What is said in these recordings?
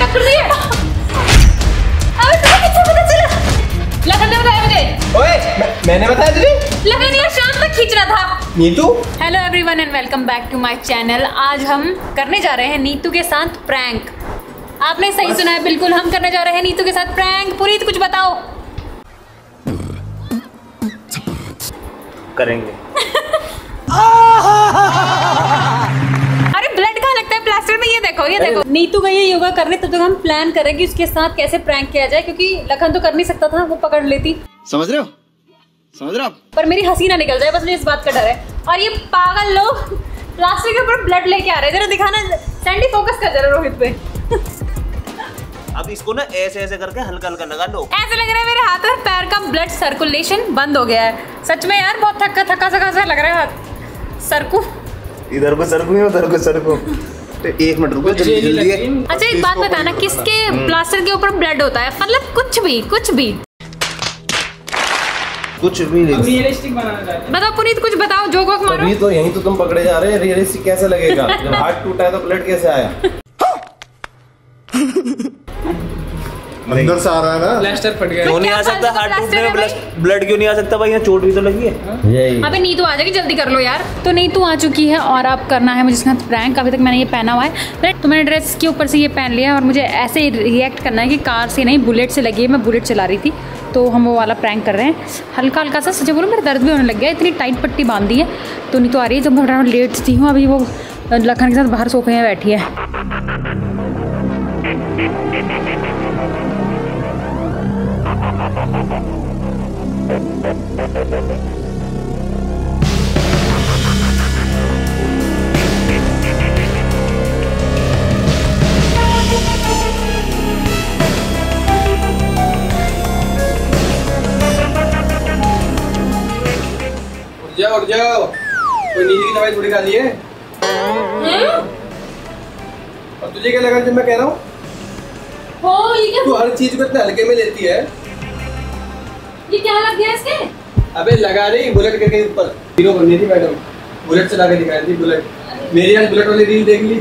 टक्कर दी है। अबे तुम्हें किससे पता चला? लखन ने बताया मुझे। ओए मैंने बताया तुझे? लखन यार शाम तक खींचना था। Neetu. Hello everyone and welcome back to my channel. आज हम करने जा रहे हैं नीतू के साथ प्रैंक। आपने सही सुना है, बिल्कुल हम करने जा रहे हैं नीतू के साथ प्रैंक। पुनीत कुछ बताओ। करेंगे। अरे ब्लड कहाँ लगता है प्लास्टर में? ये देखो नीतू गई है योगा करने, तब तक हम प्लान करेंगे उसके साथ कैसे प्रैंक किया जाए, क्योंकि लखन तो कर नहीं सकता था, वो पकड़ लेती। समझ रहे हो? पर मेरी हंसी ना निकल जाए, बस मुझे इस बात का डर है। और ये पागल लोग प्लास्टर के ऊपर ब्लड लेके आ रहे हैं। जरा दिखाना, सैंडी फोकस कर जरा रोहित पे। अब इसको ना ऐसे ऐसे करके हल्का-हल्का लगा लो। ऐसे लग रहा है मेरे हाथ और पैर का ब्लड सर्कुलेशन बंद हो गया है। सच में यार बहुत थका सा लग रहा है हाथ। सरकू इधर को सरकू उधर को सरकू। एक मिनट रुको जल्दी। अच्छा एक बात बताना, किसके प्लास्टर के ऊपर ब्लड होता है? मतलब कुछ भी नहीं, रियलिस्टिक बनाना चाहते हैं। बताओ पुनीत कुछ बताओ, जोक वोक मारो। अभी तो यही तो तुम पकड़े जा रहे हो, रियलिस्टिक कैसे लगेगा? जब हाथ टूटा है तो ब्लड कैसे आया? अंदर से आ रहा है ना, प्लास्टर फट गया। क्यों नहीं आ सकता हाथ टूटने में? ब्लड क्यों नहीं आ सकता भाई? यहाँ चोट भी तो लगी है। यही अबे नीतू आ जाएगी, जल्दी कर लो यार। तो नीतू आ चुकी है और अब करना है मुझे इसके साथ प्रैंक। अभी तक मैंने ये पहना हुआ है, तो मैंने ड्रेस के ऊपर से ये पहन लिया है और मुझे ऐसे रिएक्ट करना है कि कार से नहीं बुलेट से लगी है। मैं बुलेट चला रही थी तो हम वो वाला प्रैंक कर रहे हैं। हल्का हल्का सा सच बोलो मेरा दर्द भी होने लग गया, इतनी टाइट पट्टी बांधी है। तो नीतू आ रही है, जब मैं लेटती हूँ। अभी वो लखन के साथ बाहर सोफे में बैठी है। उठ जाओ। कोई नींद की दवाई थोड़ी खाली है? और तुझे क्या लगा जब मैं कह रहा हूँ? तू हर चीज को इतने हल्के में लेती है। ये क्या लग गया इसके? अबे लगा नहीं, बुलेट करके ऊपर हीरो बननी थी मैडम, बुलेट चला के दिखाई थी। बुलेट मेरी आज बुलेट वाली रील देख ली,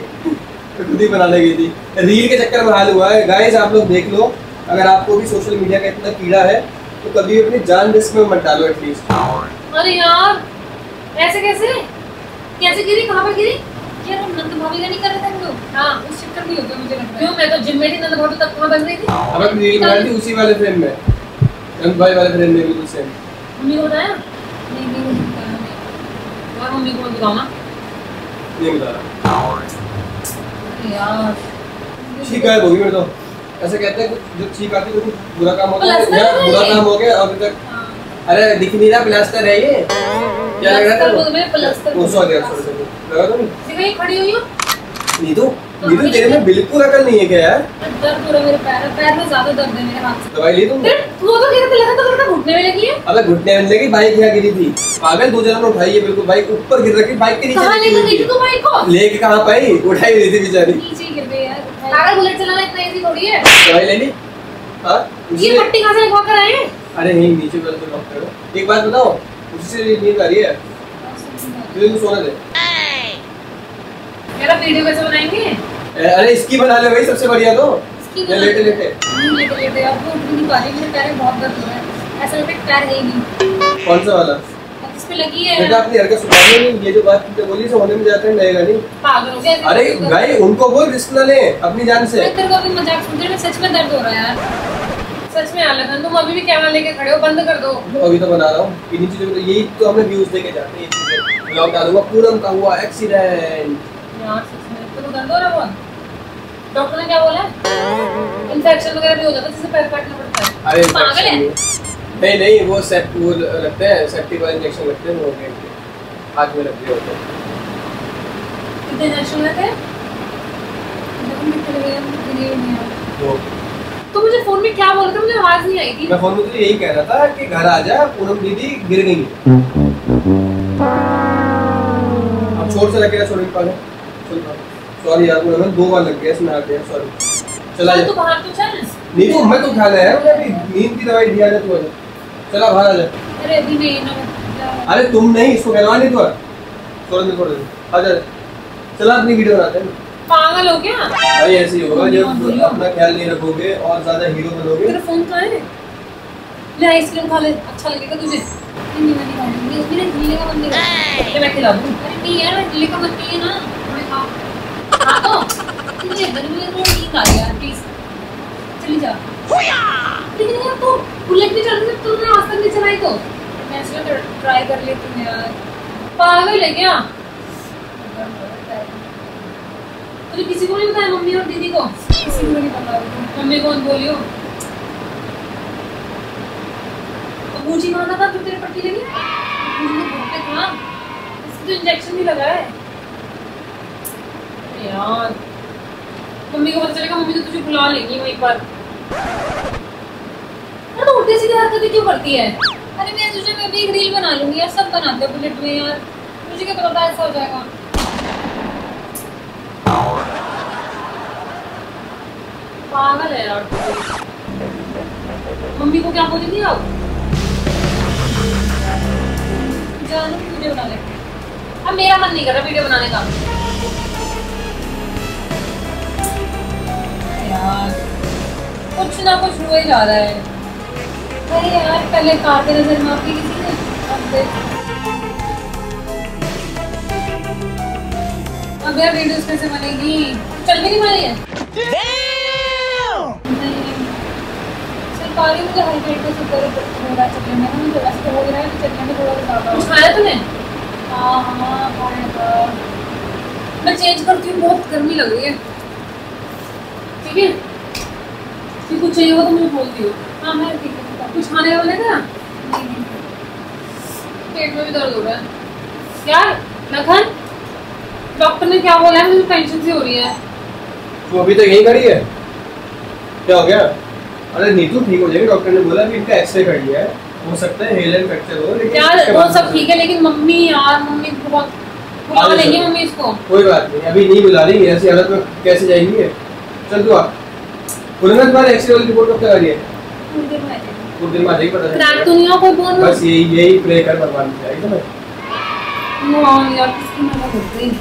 खुद ही बनाने गई थी। रील के चक्कर में हाल हुआ है। गाइस आप लोग देख लो, अगर आपको भी सोशल मीडिया का इतना कीड़ा है तो कभी भी अपनी जान रिस्क में मत डालो एटलीस्ट। अरे यार ऐसे कैसे गिरी, कहाँ पर गिरी? यार हम नंद भाभी का नहीं कर रहे थे हम लोग। हां उस चक्कर में हो गया मुझे लगता है। क्यों मैं तो जिम में थी, नंद भाभी तक कहां बन रही थी? अब रील बन रही उसी वाले फ्रेम में, भाई वाले फ्रेंड में भी तो सेम नहीं हो रहा है। नहीं और मम्मी को बताओ ना, ये बता यार ठीक है वो भी मेरे। तो ऐसे कहते हैं जो ठीक आती है तो बुरा काम होता है। बुरा काम हो गया अभी तक। अरे दिख नहीं रहा प्लास्टर है ये, क्या लग रहा था तुम्हें? प्लास्टर वो सो गया, सो लगा तो नहीं। कहीं खड़ी हुई हो नीतू, तेरे में बिल्कुल अकल नहीं है क्या यार? दर्द हो रहा है मेरे पैर में, ज्यादा दर्द है मेरे हाथ से। दवाई ली तुमने? वो तो गिर पे लगा था, करके घुटने में लगी है। अबे घुटने में लगी, बाइक क्या गिरी थी पागल? दो जनों ने उठाई है, बिल्कुल बाइक ऊपर गिर रखी, बाइक के नीचे। कहां लेके गई तू बाइक को? लेके कहां पाई, उठाई हुई थी बेचारी, नीचे गिर गई यार। पागल बुलेट चलाना इतना इजी थोड़ी है। दवाई ले ली? हां ये पट्टी कहां से लिखवा कर आए? अरे नहीं नीचे गल पे लॉक करो। एक बात बताओ, उससे नींद आ रही है? तुझे सोने दे। मेरा वीडियो कैसे बनाएंगे? अरे इसकी बना ले भाई, सबसे बढ़िया। तो लेटे आपको उठ नहीं पा रही, मेरे पैर में बहुत दर्द हो रहा है। ऐसा लगता है पैर है ही नहीं। कौन सा वाला? इस पे लगी है। बेटा अपनी हरकत सुधार नहीं, ये जो बात तुमने बोली से होने में जाता है लगेगा नहीं। पागल हो गया। अरे भाई उनको बोल रिस्क ना ले अपनी जान से। मैं तेरे को अभी मजाक सुन रही हूं, सच में दर्द हो रहा है यार, सच में। अलगन तुम अभी भी कैमरा लेके खड़े हो, बंद कर दो। अभी तो बना रहा हूं इन्हीं चीजों को, यही तो हमने व्यूज देके जाते हैं। ब्लॉग डालूंगा पूरम का हुआ एक्सीडेंट। यार सच में तो दर्द हो रहा है बहुत। डॉक्टर ने क्या बोला? इंफेक्शन वगैरह भी हो जाता है जिससे पैर काटना पड़ता है। अरे पागल है। नहीं वो सेप्टिक लगते हैं, सेप्टिक वाले इंजेक्शन लगते हैं, वो हाथ में लगते होते हैं। कितने इंजेक्शन लगते हैं? तो मुझे फोन में क्या बोला था, मुझे आवाज नहीं आई थी। मैं फोन में तो यही कह रहा था कि घर आ जा, पूनम दीदी गिर गई। अब छोड़ से लग गया, छोड़ पागल, चल भाग। सॉरी यार पूनम, दो बार लग गया इसमें आ गया, सॉरी। चला जा तू बाहर, तो चल नहीं तो मैं तो खा ले यार, अभी नींद की दवाई दिया जा तू, चला बाहर आ जा। अरे अभी नहीं ना, अरे तुम नहीं इसको कहना, नहीं तो छोड़ दे आ जा। चला अपनी वीडियो बनाते हैं। पागल हो गया भाई, ऐसे ही होगा जब अपना ख्याल नहीं रखोगे और ज्यादा हीरो बनोगे। तेरा फोन कहां है? ले आइसक्रीम खा ले, अच्छा लगेगा तुझे। नहीं मैं नहीं खाऊंगी, मेरे ढीले का मन नहीं है। ले मैं खिला दूं। अरे नहीं यार ढीले का मन नहीं है ना, मैं खाऊं। खा तो तुझे गर्मी में थोड़ी नींद आ गया, प्लीज चली जा। होया लेकिन यार तू बुलेट भी चला, तूने आज तक नहीं चलाई तो मैं इसलिए ट्राई कर ली तूने। यार पागल है क्या? तुझे किसी को नहीं बताया? मम्मी और दीदी को? किसी को नहीं पता। मम्मी कौन बोलियो? बूजी माना था तो तेरे पट्टी लगी, बूजी को भोंकते था, इसको तो इंजेक्शन भी लगा है यार। मम्मी को पता चलेगा, मम्मी तो तुझे बुला लेगी वहीं पर। अरे तो उल्टी सीधी हरकतें क्यों करती है? अरे मैं तुझे, मैं भी एक रील बना लूंगी यार, सब बनाते हैं बुलेट में यार, मुझे क्या पता था ऐसा हो जाएगा। पागल है यार। मम्मी को क्या बोलेगी आप? जाने वीडियो बना ले। अब मेरा मन नहीं कर रहा वीडियो बनाने का यार, कुछ ना कुछ रोए जा रहा है। अरे यार पहले कार पे नजर मारती किसी ने, अब यार वीडियोस कैसे बनेगी? चल भी नहीं मारी है पारी, मुझे हाई ब्लड का शुगर हो रहा है, चक्कर में मुझे ऐसा हो रहा है कि चक्कर में थोड़ा ज़्यादा। कुछ खाया तूने? हाँ हाँ खाया। मैं चेंज करती हूँ, बहुत गर्मी लग रही है। ठीक है कि कुछ चाहिए हो तो मुझे बोलती हो। हाँ मैं ठीक है। कुछ खाने वाले थे? नहीं। पेट में भी दर्द हो रहा है यार। लखन डॉक्टर ने क्या बोला है? मुझे टेंशन सी हो रही है। तू अभी तक यही खड़ी है, क्या हो गया? अरे नीतू ठीक हो जाएगी, डॉक्टर ने बोला कि इनका एक्सरे कर लिया है, हो सकता है हेलन फ्रैक्चर हो, लेकिन यार वो सब ठीक है। लेकिन मम्मी यार, मम्मी बहुत बुला लेंगे मम्मी इसको। कोई बात नहीं, अभी नहीं बुला रही, ऐसी हालत में कैसे जाएगी? चल तू आ। बोलना तुम्हारे एक्सरे वाली रिपोर्ट कब तक आ रही है? कुछ दिन बाद। कुछ दिन बाद ही पता चलेगा। क्रैक तो नहीं हो कोई बोन? बस यही प्रे कर भगवान से, ठीक है? नो यार किसकी मदद हो गई?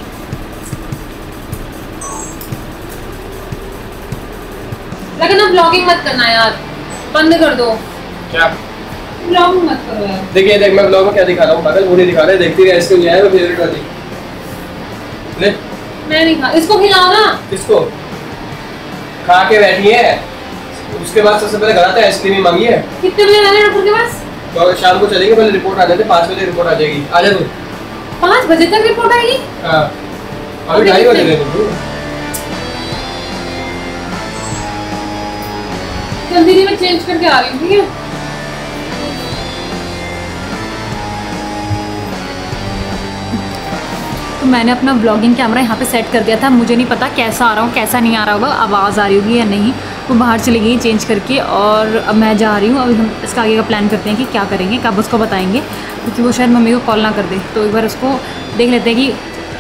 लेकिन अब ब्लॉगिंग मत करना यार, बंद कर दो। क्या ब्लॉगिंग मत करो यार। देखिए देख मैं ब्लॉग में क्या दिखा रहा हूँ, पागल वो नहीं दिखा रहा है। देखती रहे आइसक्रीम लिया है मैं फेवरेट वाली, ले मैं नहीं खा। इसको खिलाओ ना, इसको खा के बैठी है। उसके बाद सबसे पहले घर आता है, आइसक्रीम ही मांगी है। कितने बजे आना है डॉक्टर के पास? तो शाम को चलेंगे, पहले रिपोर्ट आ जाते, 5 बजे रिपोर्ट आ जाएगी। आ जा तू। 5 बजे तक रिपोर्ट आएगी? हाँ अभी 2:30 बजे तक। जल्दी नहीं, मैं चेंज करके आ रही हूँ, ठीक है? तो मैंने अपना व्लॉगिंग कैमरा यहाँ पे सेट कर दिया था। मुझे नहीं पता कैसा आ रहा हूँ, कैसा नहीं आ रहा होगा, आवाज़ आ रही होगी या नहीं। वो बाहर चली गई चेंज करके, और अब मैं जा रही हूँ। अभी हम इसका आगे का प्लान करते हैं कि क्या करेंगे, कब उसको बताएंगे, क्योंकि वो शायद मम्मी को कॉल ना कर दे। तो एक बार उसको देख लेते हैं कि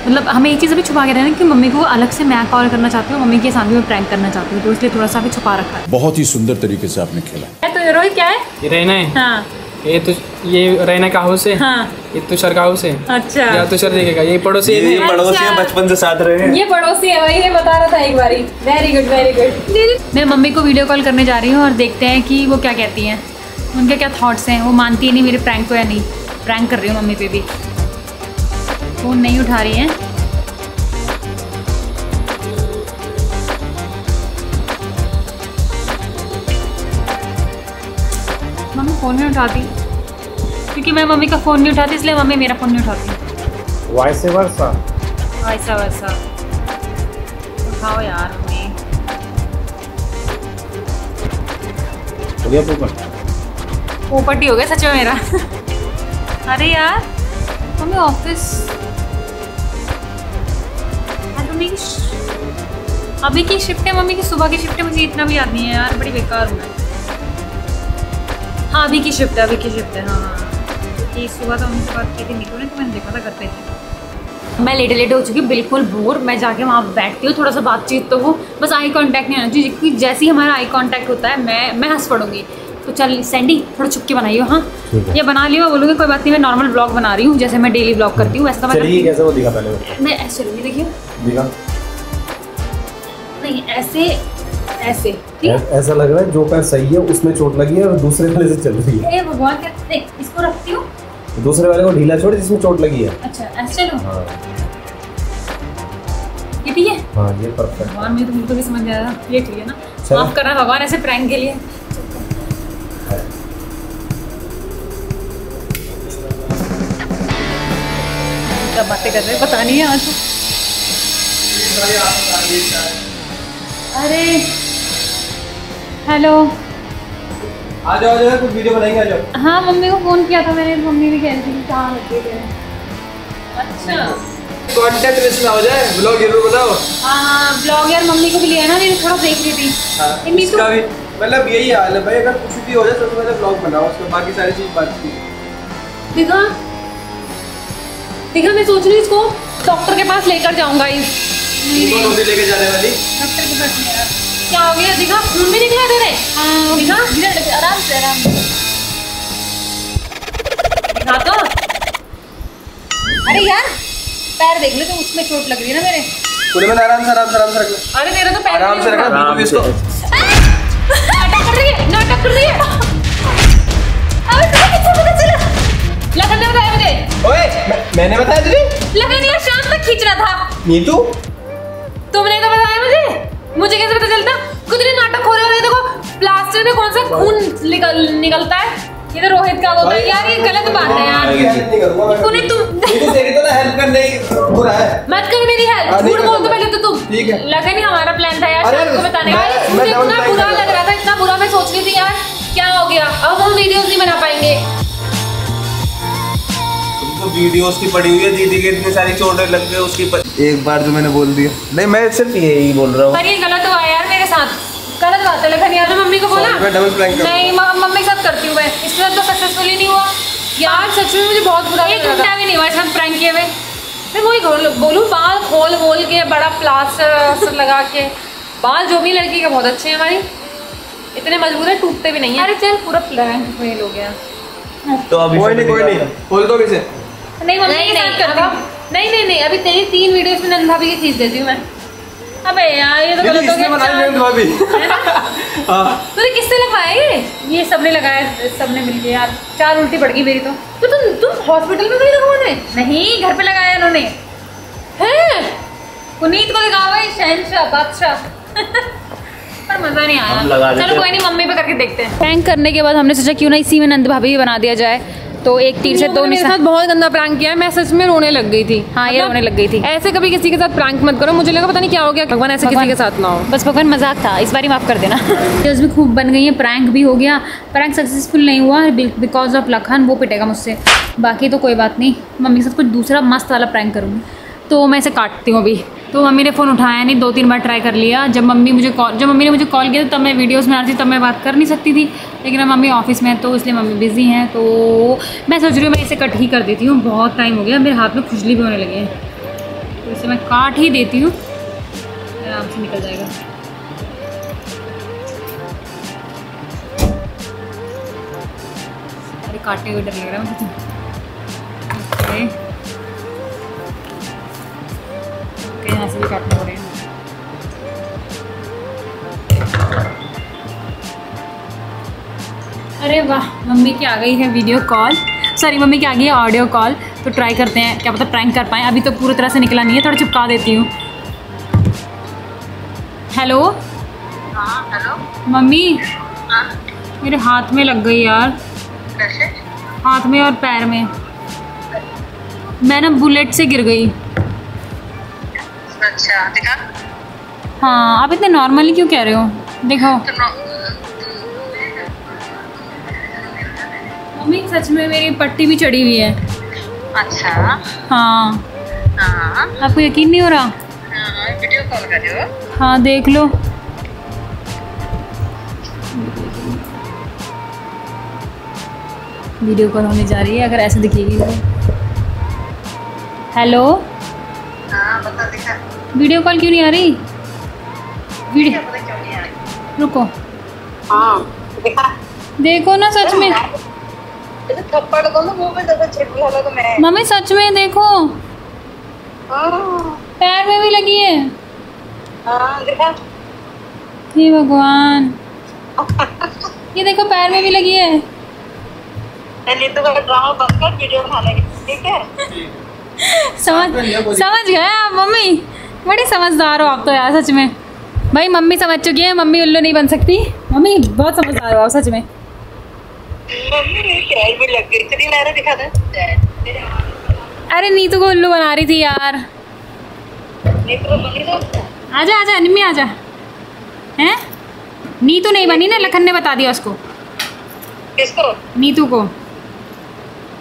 मतलब हमें एक चीज़ अभी छुपा के रहना कि मम्मी को अलग से मैं कॉल करना चाहती हूँ, मम्मी के सामने में प्रैंक करना चाहती हूँ, तो इसलिए थोड़ा सा अभी छुपा रखा है। बहुत ही सुंदर तरीके से आपने खेला है। तो रोहित क्या है? ये रहना है। हाँ। ये तो ये रहना का हाउस है। हाँ। ये तुषार का हाउस है। अच्छा या तुषार देखेगा, ये पड़ोसी है। अच्छा। बचपन से साथ रहे हैं, ये पड़ोसी है, वही बता रहा था एक बारी। Very good very good. मैं मम्मी को वीडियो कॉल करने जा रही हूँ और देखते हैं कि वो क्या कहती हैं, उनके क्या थॉट्स हैं, वो मानती है नहीं मेरे प्रैंक को या नहीं। प्रैंक कर रही हूँ मम्मी पे भी, फोन नहीं उठा रही हैं। मम्मी फ़ोन नहीं उठाती, क्योंकि मैं मम्मी का फ़ोन नहीं उठाती, इसलिए मम्मी मेरा फ़ोन नहीं उठाती। वैसे वर्षा वैसा वैसा उठाओ यार मम्मी। पोपट ही हो गया सच में मेरा। अरे यार मम्मी ऑफिस अभी की शिफ्ट है, मम्मी की सुबह की शिफ्ट है, मुझे इतना भी याद नहीं है यार, बड़ी बेकार हूँ मैं। हाँ अभी की शिफ्ट है, अभी की शिफ्ट है। हाँ क्योंकि सुबह तो मम्मी से बात की थी निकलने, तो मैंने देखा था करते थे। मैं लेटे लेटे हो चुकी बिल्कुल बोर। मैं जाके वहाँ बैठती हूँ, थोड़ा सा बातचीत तो हो, बस आई कॉन्टैक्ट नहीं होना चाहिए, क्योंकि जैसे ही हमारा आई कॉन्टैक्ट होता है मैं हंस पड़ूंगी। तो चल सैंडी थोड़ा चुपके बनाइयो। हाँ ये बना लियो, बोलूँगी कोई बात नहीं, मैं नॉर्मल ब्लॉग बना रही हूँ जैसे मैं डेली ब्लॉग करती हूँ। ऐसा मैं कैसे वो दिखा पहले मैं ऐसे देखिए दिखा नहीं, ऐसे ऐसे ठीक है। ऐसा लग रहा है जो पैर सही है उसमें चोट लगी है और दूसरे वाले से चल रही है। ए भगवान क्या, देख इसको रखती हूँ, दूसरे वाले को ढीला छोड़ जिसमें चोट लगी है। अच्छा ऐसे चलो। हाँ ये ठीक है। हाँ ये परफेक्ट। भगवान मुझे तो बिल्कुल भी समझ आया, ये ठीक है ना, माफ करना भगवान ऐसे प्रैंक के लिए। क्या बातें कर रहे हैं, पता नहीं है आज तो। अरे हेलो, आ जाओ आ जाओ, कुछ वीडियो बनाएंगे आ जाओ। हाँ मम्मी को फोन किया था मैंने, मम्मी भी कह रही थी कहाँ लगे थे। अच्छा कॉन्टेंट मिस ना हो जाए, ब्लॉग जरूर बताओ। हाँ ब्लॉग यार मम्मी को भी लिया ना, मैंने थोड़ा देख ली थी। इसका भी मतलब यही हाल है भाई, अगर कुछ भी हो जाए तो पहले ब्लॉग बनाओ, उसके बाकी सारी चीज़ बात की। दिखा दिखा मैं सोच रही हूँ इसको डॉक्टर के पास लेकर जाऊँगा, इस लेके जाने वाली डॉक्टर के पास। क्या हो गया दिखा, खून भी निकला तेरे। दिखा आराम से आराम से दिखा तो। अरे यार पैर देख ले तो, उसमें चोट लग रही है ना मेरे। पूरे में आराम से रख ले। अरे तेरा तो पैर आराम से रख ले, भी इसको नाटक कर रही है, नाटक कर रही है। अबे तेरे पीछे पता चला, लगन ने बताया मुझे। ओए मैंने बताया तुझे? लगन यार शाम तक खींच रहा था। नीतू तुमने तो बताया मुझे, मुझे कैसे पता चलता? कुछ नहीं नाटक हो रहे, देखो प्लास्टर में कौन सा खून निकलता है, ये तो रोहित का होता है। यार ये गलत बात है यार, तूने तुम तेरी तो ना हेल्प करने हो रहा है। मत कर मेरी हेल्प, झूठ बोल दो पहले तो तुम। ठीक है लगन ही हमारा प्लान था यार शाम को बताने का। मुझे इतना बुरा लग रहा था, इतना बुरा, मैं सोच रही थी यार क्या हो गया, अब हम वीडियोज नहीं बना पाएंगे। वीडियोस की पड़ी हुई है दीदी के, इतनी सारी चोटें लग गई उसकी एक बार जो मैंने बोल दिया। नहीं मैं सिर्फ यही बोल रहा हूँ, पर ये गलत हुआ यार मेरे साथ, गलत बात है। लेकिन यार मैं मम्मी को बोला, मैं डबल प्रैंक नहीं मम्मी के साथ करती हूँ मैं, इसके साथ तो सक्सेसफुली नहीं हुआ यार। सच में मुझे बहुत बुरा लग रहा था, भी नहीं हुआ इसमें प्रैंक किए हुए। मैं वही बोलूँ, बाल खोल बोल के बड़ा प्लास्टर लगा के, बाल जो भी लड़की के बहुत अच्छे हैं हमारी, इतने मजबूत है टूटते भी नहीं है। अरे चल पूरा प्रैंक फेल हो गया तो अभी कोई नहीं खोल दो किसे। नहीं मम्मी के साथ करता हूं। नहीं नहीं नहीं अभी तेरी 3 वीडियोस में नंदा भी की खींच देती हूं मैं। अबे यार ये तो गलत हो गया, बनाई नंदा भी है ना। हां तूने किससे लगाया ये सबने लगाया, सबने मिलके यार। 4 उल्टी पड़ गई मेरी तो तुम हॉस्पिटल में गई लगवाने? नहीं घर पे लगाया इन्होंने। हैं पुनीत को लगाओ भाई, शहंशाह बादशाह। पर मजा नहीं आया, चलो कोई नहीं मम्मी पे करके देखते हैं। प्रैंक करने के बाद हमने सोचा क्यों ना इसी में नंद भाभी बना दिया जाए, तो एक तीर से 2 निशान। बहुत गंदा प्रैंक किया है, मैं सच में रोने लग गई थी। हाँ ये रोने लग गई थी। ऐसे कभी किसी के साथ प्रैंक मत करो, मुझे लगा पता नहीं क्या हो गया। भगवान ऐसे किसी के साथ ना हो, बस भगवान मजाक था, इस बार ही माफ कर देना। वीडियोस भी खूब बन गई है, प्रैंक भी हो गया, प्रैंक सक्सेसफुल नहीं हुआ बिकॉज ऑफ लखन, वो पिटेगा मुझसे। बाकी तो कोई बात नहीं, मम्मी के साथ कुछ दूसरा मस्त वाला प्रैंक करूँगी। तो मैं इसे काटती हूँ अभी। तो मम्मी ने फ़ोन उठाया नहीं, 2-3 बार ट्राई कर लिया। जब मम्मी ने मुझे कॉल किया तब मैं वीडियोस बना रही थी, तब मैं बात कर नहीं सकती थी, लेकिन अब मम्मी ऑफिस में है तो इसलिए मम्मी बिज़ी हैं। तो मैं सोच रही हूँ मैं इसे कट ही कर देती हूँ, बहुत टाइम हो गया, मेरे हाथ में खुजली भी होने लगी है, तो इसे मैं काट ही देती हूँ, आराम से निकल जाएगा। अरे काटने को डर लग रहा है मुझे, यहाँ से भी काटने हो रहे हैं। अरे वाह मम्मी की आ गई है वीडियो कॉल, सॉरी मम्मी की आ गई है ऑडियो कॉल। तो ट्राई करते हैं, क्या पता प्रैंक कर पाएँ। अभी तो पूरी तरह से निकला नहीं है, थोड़ा चिपका देती हूँ। हेलो हाँ हेलो मम्मी। हाँ मेरे हाथ में लग गई यार। कैसे? हाथ में और पैर में। मैं ना बुलेट से गिर गई। अच्छा दिखा। हाँ आप इतने नॉर्मली क्यों कह रहे हो, देखो मम्मी सच में मेरी पट्टी भी चढ़ी हुई है। अच्छा हाँ आपको यकीन नहीं हो रहा? वीडियो कॉल कर रहे हो? हाँ देख लो। वीडियो कॉल होने जा रही है, अगर ऐसे दिखेगी। हेलो बता दिखा। वीडियो कॉल क्यों नहीं आ रही? वीडियो पता क्यों नहीं आ रही? रुको दिखा। देखो ना सच में थप्पड़ को ना मुंह पे जैसे छिटला लगा। मैं मम्मी सच में देखो पैर में भी लगी है। दिखा हे भगवान ये देखो पैर में भी लगी है। तो बनकर वीडियो बना लेंगे, ठीक है? समझ गए आप मम्मी, बड़े समझदार हो आप तो यार सच में। भाई मम्मी समझ चुकी है, मम्मी उल्लू नहीं बन सकती। मम्मी बहुत समझदार हो आप सच में। मम्मी लग गई, चलिए मैंने दिखा था। अरे नीतू को उल्लू बना रही थी यार। आजा आजा निम्मी आजा। हैं नीतू नहीं बनी ना, लखन ने बता दिया उसको। किसको? नीतू को।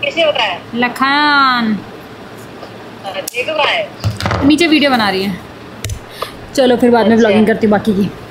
किसने बताया? लखन। नीचे वीडियो बना रही है। चलो फिर बाद में ब्लॉगिंग करती हूँ बाकी की।